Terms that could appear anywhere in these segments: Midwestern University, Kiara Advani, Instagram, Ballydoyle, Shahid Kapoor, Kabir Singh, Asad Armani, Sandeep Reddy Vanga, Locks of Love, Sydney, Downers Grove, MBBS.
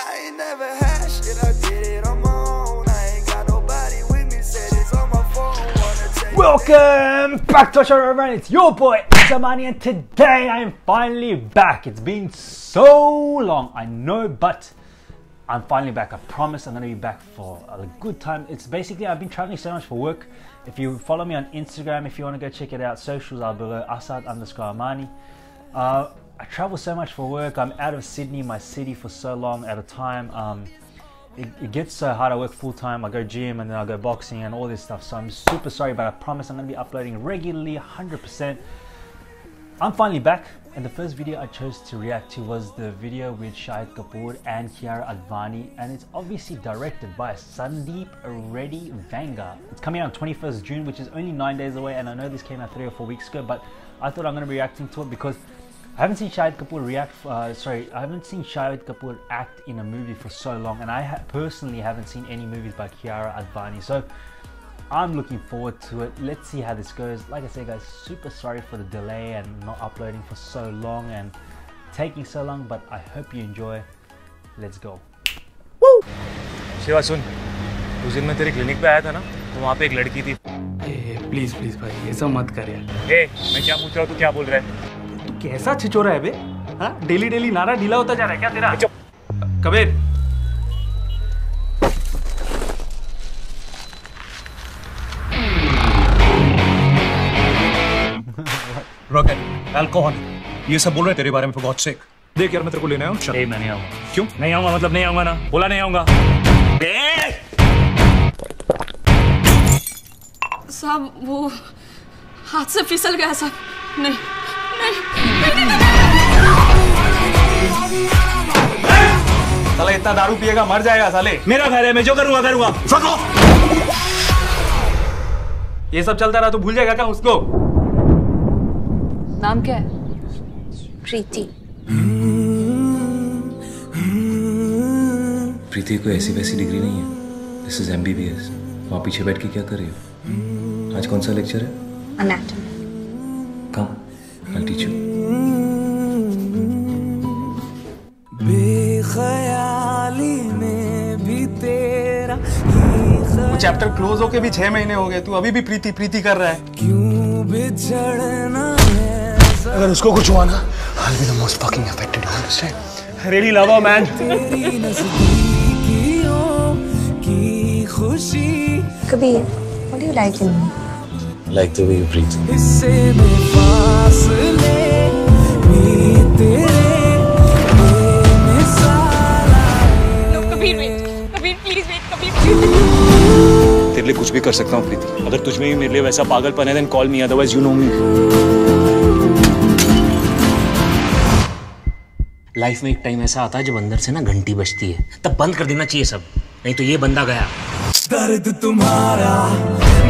I ain't never had shit, I did it on my own. I ain't got nobody with me, said it's on my phone. Welcome back to Shahid Kapoor, it's your boy Asad Armani, and today I am finally back. It's been so long, I know, but I'm finally back. I promise I'm going to be back for a good time. It's basically, I've been traveling so much for work. If you follow me on Instagram, if you want to go check it out, socials are below, Asad_Armani. I travel so much for work. I'm out of Sydney, my city, for so long at a time. It gets so hard. I work full time. I go gym and then I go boxing and all this stuff. So I'm super sorry, but I promise I'm going to be uploading regularly, 100%. I'm finally back, and the first video I chose to react to was the video with Shahid Kapoor and Kiara Advani, and it's obviously directed by Sandeep Reddy Vanga. It's coming out on 21st June, which is only 9 days away, and I know this came out 3 or 4 weeks ago, but I thought I'm going to be reacting to it because I haven't seen Shahid Kapoor act in a movie for so long, and I personally haven't seen any movies by Kiara Advani, so I'm looking forward to it. Let's see how this goes. Like I said, guys, super sorry for the delay and not uploading for so long and taking so long, but I hope you enjoy. Let's go. Woo! Shiva, sun. उस दिन मैं तेरी clinic पे आया था ना, तो वहाँ पे एक लड़की थी. Please, please, भाई, ऐसा मत कर यार. Hey, मैं क्या पूछ रहा हूँ, तू क्या बोल रहा है? तू कैसा छिचोरा है बे? हाँ, daily daily नारा ढीला होता जा रहा है क्या तेरा? चुप. कबीर. रॉकेट, अल्कोहल, ये सब बोल रहे हैं तेरे बारे में बहुत सिक. देख यार मैं तेरे को लेने आया हूँ. नहीं मैं नहीं आऊँगा. क्यों? नहीं आऊँगा मतलब नहीं आऊँगा ना. बोला नहीं आऊँगा. साहब वो हाथ से फिसल गया साहब. नहीं नहीं. साला इतना दारू पिएगा मर जाएगा साले. मेरा घर है मैं जो करूँगा करूँगा. फक. ये सब चलता रहा तो भूल जाएगा क्या उसको? नाम क्या है? प्रीति. प्रीति कोई ऐसी वैसी डिग्री नहीं है. This is MBBS. वहाँ पीछे बैठ के क्या कर रही हो? आज कौन सा लेक्चर है? Anatomy. Come I teach you. बेखयाली में भी तेरा चैप्टर क्लोज होके भी 6 महीने हो गए. तू अभी भी प्रीति प्रीति कर रहा है. क्यों बिछड़ना? अगर उसको कुछ हुआ ना, I'll be the most fucking affected, you understand? I really love her, man. Kabir, what do you like in me? I like the way you breathe. No, Kabir, wait. Kabir, please wait. Kabir, please. तेरे लिए कुछ भी कर सकता हूँ, प्रीति. अगर तुझ में भी मेरे लिए वैसा पागलपन है, then call me. Otherwise, you know me. Life में एक टाइम ऐसा आता है जब अंदर से ना घंटी बजती है, तब बंद कर देना चाहिए सब, नहीं तो ये बंदा गया. दर्द तुम्हारा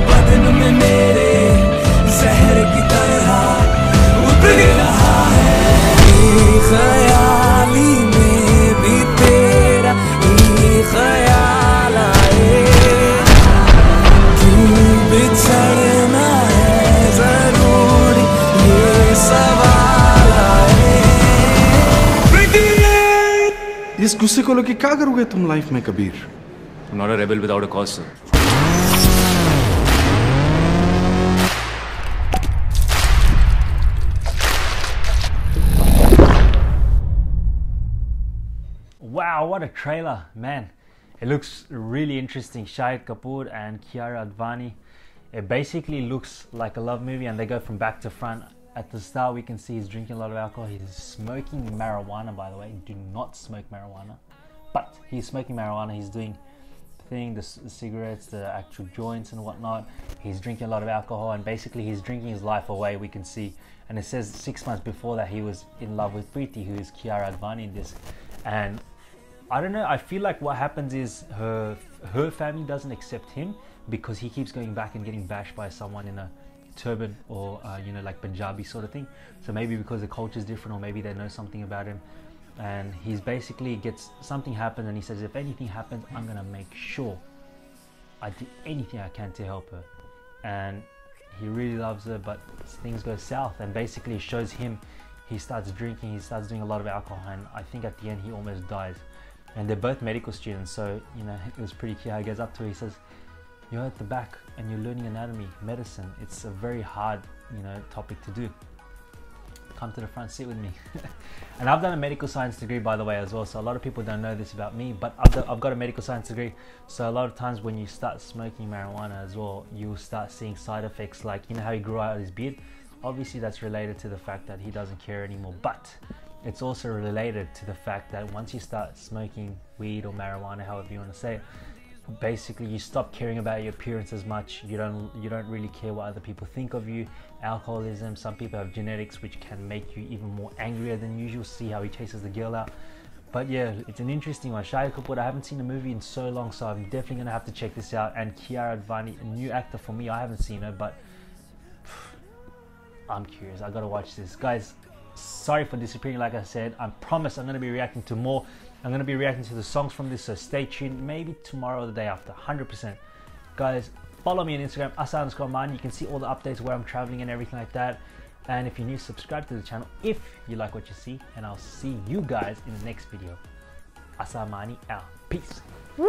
बदन में मेरे जहर की तरह उतर रहा है. ख्याली में भी तेरा ही ख्याल आए. क्यों बिछड़ना है जरूरी ये सवाल आए. इस गुस्से को लेके क्या करोगे तुम लाइफ में Kabir? I'm not a rebel without a cause, sir. Wow, what a trailer, man. It looks really interesting. Shahid Kapoor and Kiara Advani. It basically looks like a love movie, and they go from back to front. At the start, we can see he's drinking a lot of alcohol. He's smoking marijuana, by the way. Do not smoke marijuana. But he's smoking marijuana. He's doing the thing, the cigarettes, the actual joints and whatnot. He's drinking a lot of alcohol, and basically he's drinking his life away, we can see. And it says 6 months before that he was in love with Preeti, who is Kiara Advani in this. And I don't know, I feel like what happens is her family doesn't accept him because he keeps going back and getting bashed by someone in a turban or you know, like Punjabi sort of thing. So maybe because the culture is different, or maybe they know something about him, and he's basically gets something happens, and he says, if anything happens, I'm gonna make sure I do anything I can to help her. And he really loves her, but things go south, and basically it shows him, he starts drinking, he starts doing a lot of alcohol, and I think at the end he almost dies. and they're both medical students, so you know it was pretty cute how he goes up to her. He says, "You're at the back and you're learning anatomy, medicine. It's a very hard, you know, topic to do. Come to the front, sit with me." And I've done a medical science degree, by the way, as well, so a lot of people don't know this about me, but I've got a medical science degree. So a lot of times when you start smoking marijuana as well, you'll start seeing side effects, like, you know how he grew out his beard? Obviously that's related to the fact that he doesn't care anymore, but it's also related to the fact that once you start smoking weed or marijuana, however you want to say it, basically you stop caring about your appearance as much. You don't really care what other people think of you. Alcoholism, some people have genetics which can make you even more angrier than usual. See how he chases the girl out. But yeah, it's an interesting one. Shahid Kapoor, I haven't seen the movie in so long, so I'm definitely gonna have to check this out. And Kiara Advani, a new actor for me, I haven't seen her, but I'm curious. I gotta watch this, guys. Sorry for disappearing, like I said. I promise I'm going to be reacting to more. I'm going to be reacting to the songs from this, so stay tuned. Maybe tomorrow or the day after, 100%. Guys, follow me on Instagram, Asad Armani. You can see all the updates where I'm traveling and everything like that. And if you're new, subscribe to the channel if you like what you see. And I'll see you guys in the next video. Asad Armani out. Peace. Woo!